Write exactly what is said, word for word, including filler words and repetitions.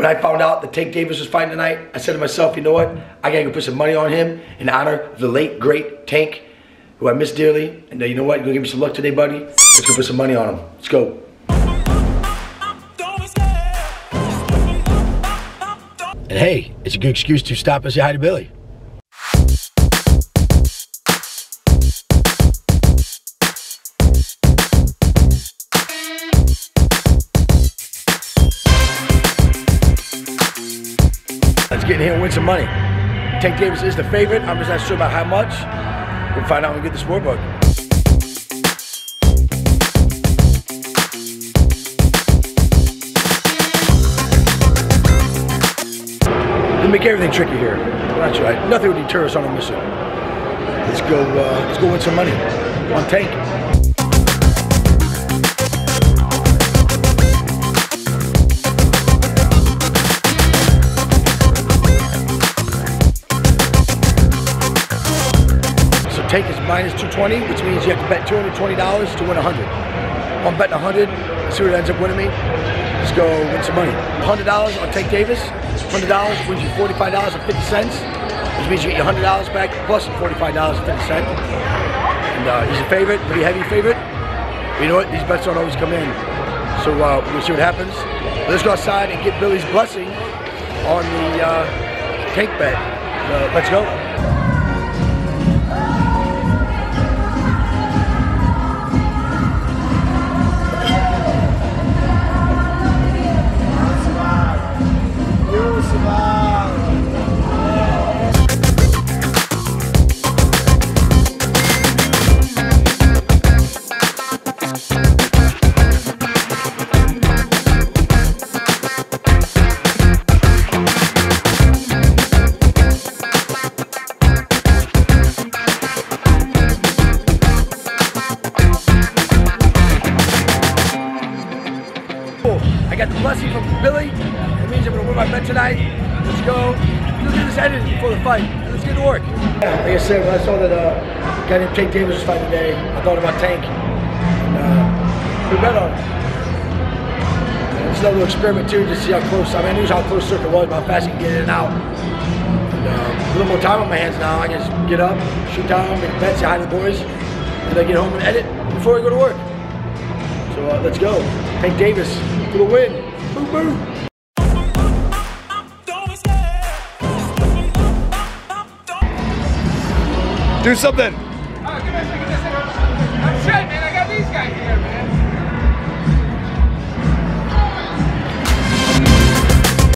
When I found out that Tank Davis was fighting tonight, I said to myself, you know what? I gotta go put some money on him in honor of the late, great Tank, who I miss dearly. And you know what? You're gonna give me some luck today, buddy. Let's go put some money on him. Let's go. And hey, it's a good excuse to stop and say hi to Billy. Let's get in here and win some money. Tank Davis is the favorite. I'm just not sure about how much. We'll find out when we get the scorebook. They make everything tricky here. That's right. Nothing would deter us on a mission. Let's go. Uh, let's go win some money on Tank. Tank is minus two twenty, which means you have to bet two hundred twenty dollars to win one hundred. I'm betting one hundred, see what it ends up winning me. Let's go win some money. one hundred dollars on Tank Davis. one hundred dollars wins you forty-five dollars and fifty cents, which means you get your one hundred dollars back plus forty-five dollars and fifty cents. And uh, he's a favorite, pretty heavy favorite. But you know what? These bets don't always come in. So uh, we'll see what happens. Let's go outside and get Billy's blessing on the uh, Tank bet. Uh, let's go. I got the blessing from Billy. It means I'm gonna win my bet tonight. Let's go. Let's get this edited before the fight. Let's get to work. Yeah, like I said, when I saw that uh, guy named Tank Davis was fighting today, I thought about Tank. Uh, we bet on him. It's another little experiment too, to see how close. I mean, I knew how close Circuit was, how fast he can get in and out. And, uh, a little more time on my hands now. I can just get up, shoot down, make bets, say hi to the boys, and then get home and edit before I go to work. So uh, let's go. Tank Davis for the win. Boo boo. Do something.